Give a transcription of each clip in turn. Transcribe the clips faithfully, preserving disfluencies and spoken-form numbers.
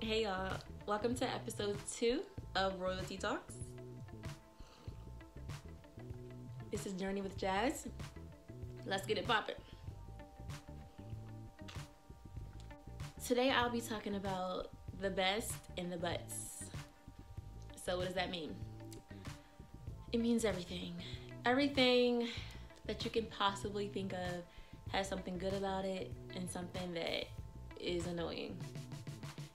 Hey y'all, welcome to episode two of RoyalTea Talks. This is Journey with Jazz. Let's get it poppin'. Today I'll be talking about the best and the buts. So what does that mean? It means everything. Everything that you can possibly think of has something good about it and something that is annoying.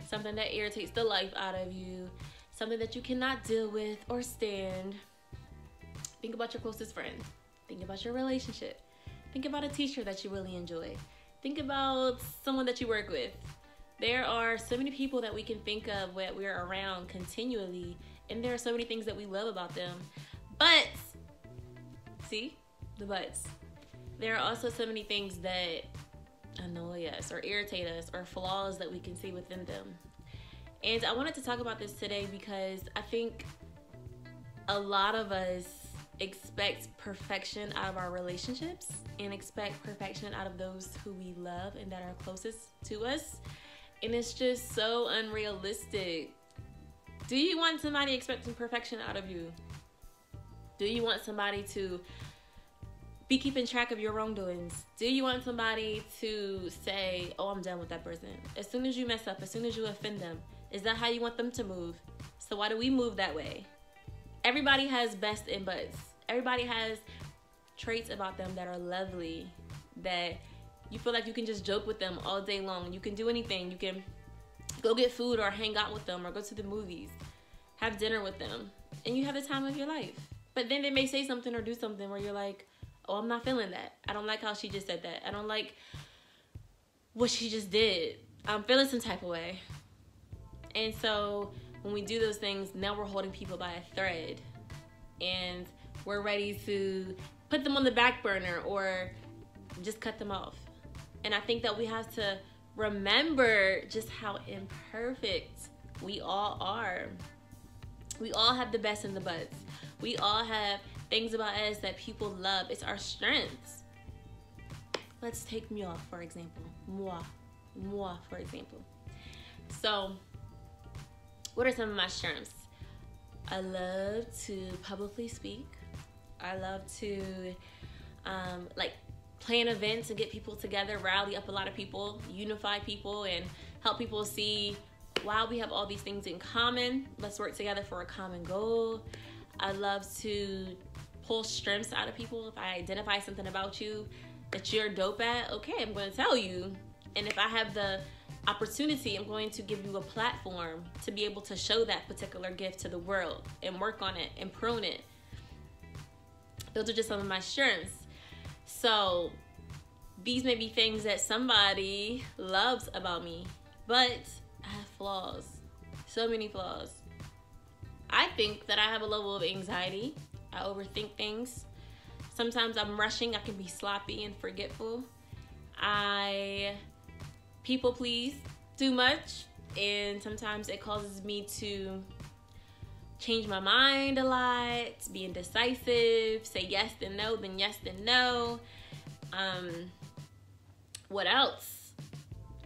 Something that irritates the life out of you, something that you cannot deal with or stand. Think about your closest friend. Think about your relationship. Think about a teacher that you really enjoy. Think about someone that you work with. There are so many people that we can think of that we're around continually, and there are so many things that we love about them. But, see, the buts. There are also so many things that annoy us or irritate us or flaws that we can see within them. And I wanted to talk about this today because I think a lot of us expect perfection out of our relationships and expect perfection out of those who we love and that are closest to us. And it's just so unrealistic. Do you want somebody expecting perfection out of you? Do you want somebody to be keeping track of your wrongdoings? Do you want somebody to say, oh, I'm done with that person? As soon as you mess up, as soon as you offend them, is that how you want them to move? So why do we move that way? Everybody has best and buts. Everybody has traits about them that are lovely, that you feel like you can just joke with them all day long. You can do anything. You can go get food or hang out with them or go to the movies, have dinner with them, and you have the time of your life. But then they may say something or do something where you're like, oh, I'm not feeling that. I don't like how she just said that. I don't like what she just did. I'm feeling some type of way. And so when we do those things, now we're holding people by a thread. And we're ready to put them on the back burner or just cut them off. And I think that we have to remember just how imperfect we all are. We all have the best and the buts. We all have things about us that people love. It's our strengths. Let's take moi, for example. Moi. Moi, for example. So, what are some of my strengths? I love to publicly speak. I love to, um, like, plan events and get people together, rally up a lot of people, unify people, and help people see, wow, we have all these things in common. Let's work together for a common goal. I love to pull strengths out of people. If I identify something about you that you're dope at, okay, I'm going to tell you. And if I have the opportunity, I'm going to give you a platform to be able to show that particular gift to the world and work on it and prune it. Those are just some of my strengths. So these may be things that somebody loves about me, but I have flaws, so many flaws. I think that I have a level of anxiety. I overthink things. Sometimes I'm rushing. I can be sloppy and forgetful. I people please too much, and sometimes it causes me to change my mind a lot, be indecisive, say yes then no, then yes then no. Um, what else?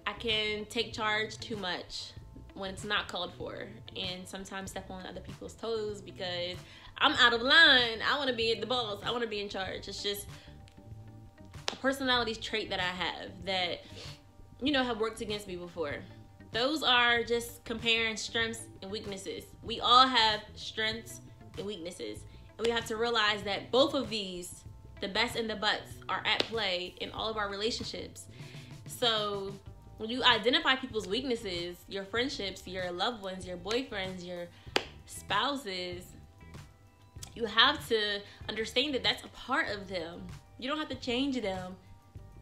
I can take charge too much when it's not called for, and sometimes step on other people's toes because I'm out of line. I want to be the boss. I want to be in charge. It's just a personality trait that I have that, you know, have worked against me before. Those are just comparing strengths and weaknesses. We all have strengths and weaknesses, and we have to realize that both of these, the best and the buts, are at play in all of our relationships. So when you identify people's weaknesses, your friendships, your loved ones, your boyfriends, your spouses, you have to understand that that's a part of them. You don't have to change them.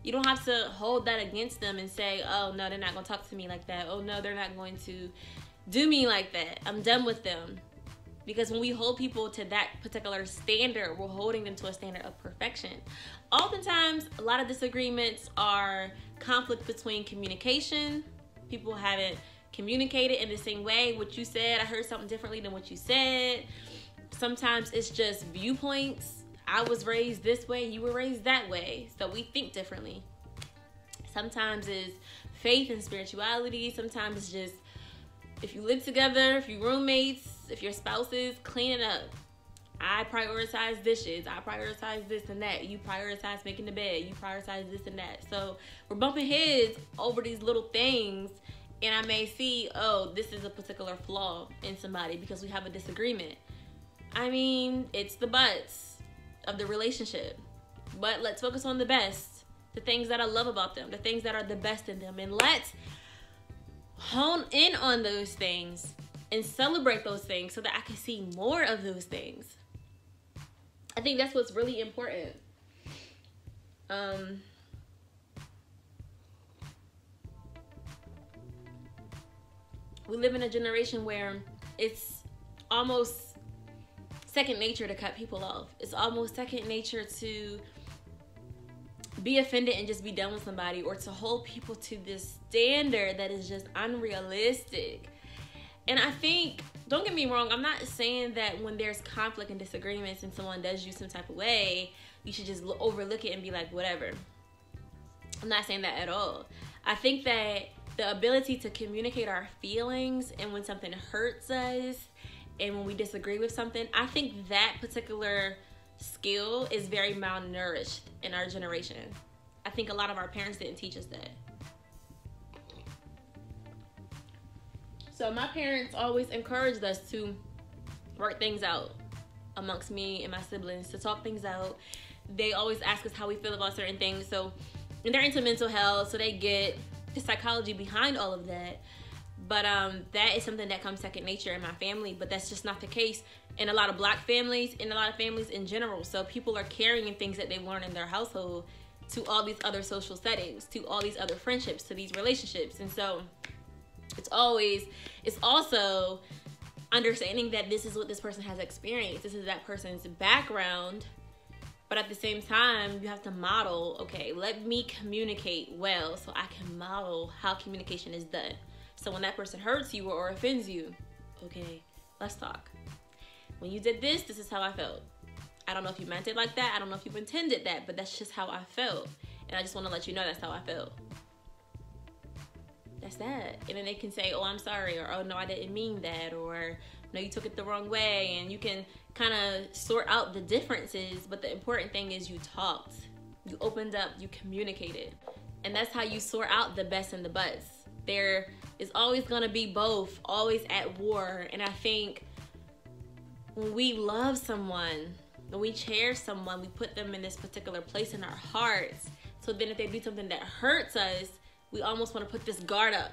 You don't have to hold that against them and say, oh, no, they're not going to talk to me like that. Oh, no, they're not going to do me like that. I'm done with them. Because when we hold people to that particular standard, we're holding them to a standard of perfection. Oftentimes, a lot of disagreements are conflict between communication. People haven't communicated in the same way. What you said, I heard something differently than what you said. Sometimes it's just viewpoints. I was raised this way, you were raised that way. So we think differently. Sometimes it's faith and spirituality. Sometimes it's just If you live together, if you roommates, if your spouses, clean it up. I prioritize dishes. I prioritize this and that. You prioritize making the bed. You prioritize this and that. So we're bumping heads over these little things, and I may see, oh, this is a particular flaw in somebody because we have a disagreement. I mean, it's the butts of the relationship. But let's focus on the best, the things that I love about them, the things that are the best in them. And let's hone in on those things and celebrate those things so that I can see more of those things. I think that's what's really important. Um, we live in a generation where it's almost second nature to cut people off. It's almost second nature to be offended and just be done with somebody, or to hold people to this standard that is just unrealistic. And I think, don't get me wrong, I'm not saying that when there's conflict and disagreements and someone does you some type of way, you should just overlook it and be like, whatever. I'm not saying that at all. I think that the ability to communicate our feelings, and when something hurts us and when we disagree with something, I think that particular skill is very malnourished in our generation. I think a lot of our parents didn't teach us that. So my parents always encouraged us to work things out amongst me and my siblings, to talk things out. They always ask us how we feel about certain things. So, and they're into mental health, so they get the psychology behind all of that. But um, that is something that comes second nature in my family, but that's just not the case in a lot of Black families, in a lot of families in general. So people are carrying things that they've learned in their household to all these other social settings, to all these other friendships, to these relationships. And so it's always, it's also understanding that this is what this person has experienced. This is that person's background. But at the same time, you have to model, okay, let me communicate well so I can model how communication is done. So when that person hurts you or offends you, okay, let's talk. When you did this, this is how I felt. I don't know if you meant it like that. I don't know if you intended that, but that's just how I felt. And I just want to let you know that's how I felt. That's that. And then they can say, oh, I'm sorry, or oh, no, I didn't mean that, or no, you took it the wrong way. And you can kind of sort out the differences, but the important thing is you talked, you opened up, you communicated. And that's how you sort out the best and the butts. There is always going to be both, always at war. And I think when we love someone, when we cherish someone, we put them in this particular place in our hearts. So then if they do something that hurts us, we almost want to put this guard up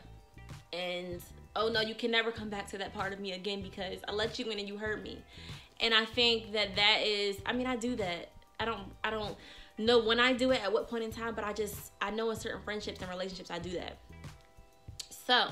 and, oh no, you can never come back to that part of me again because I let you in and you hurt me. And I think that that is, I mean, I do that. I don't, I don't know when I do it, at what point in time, but I just, I know in certain friendships and relationships, I do that. So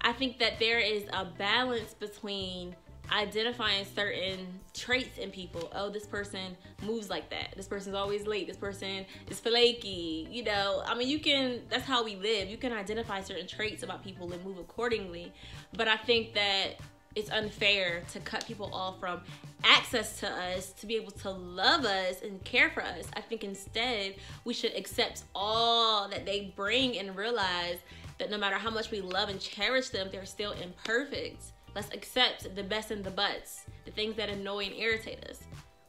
I think that there is a balance between identifying certain traits in people. Oh, this person moves like that. This person's always late. This person is flaky. You know, I mean, you can, that's how we live. You can identify certain traits about people and move accordingly. But I think that it's unfair to cut people off from access to us, to be able to love us and care for us. I think instead we should accept all that they bring and realize that no matter how much we love and cherish them, they're still imperfect. Let's accept the best and the butts, the things that annoy and irritate us.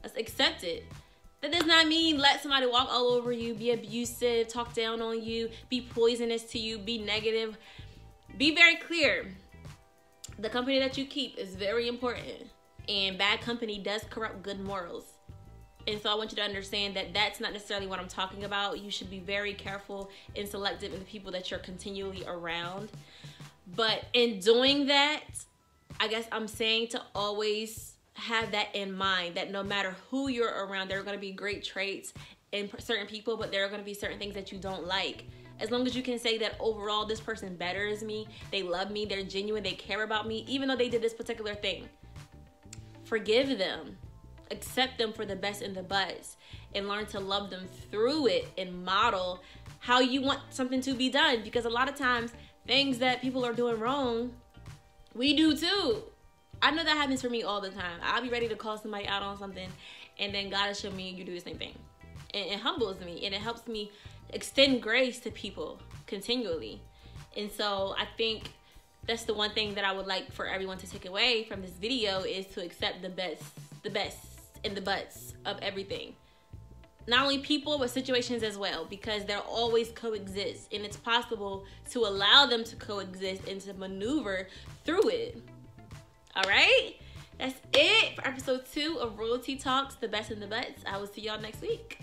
Let's accept it. That does not mean let somebody walk all over you, be abusive, talk down on you, be poisonous to you, be negative. Be very clear. The company that you keep is very important, and bad company does corrupt good morals. And so I want you to understand that that's not necessarily what I'm talking about. You should be very careful and selective in the people that you're continually around. But in doing that, I guess I'm saying to always have that in mind, that no matter who you're around, there are going to be great traits in certain people, but there are going to be certain things that you don't like. As long as you can say that overall, this person betters me, they love me, they're genuine, they care about me, even though they did this particular thing. Forgive them. Accept them for the best and the butts, and learn to love them through it and model how you want something to be done. Because a lot of times, things that people are doing wrong, we do too. I know that happens for me all the time. I'll be ready to call somebody out on something, and then God will show me, you do the same thing. And it humbles me, and it helps me extend grace to people continually. And so I think that's the one thing that I would like for everyone to take away from this video, is to accept the best, the best and the butts of everything. Not only people, but situations as well, because they'll always coexist, and it's possible to allow them to coexist and to maneuver through it. All right? That's it for episode two of RoyalTea Talks, the best and the butts. I will see y'all next week.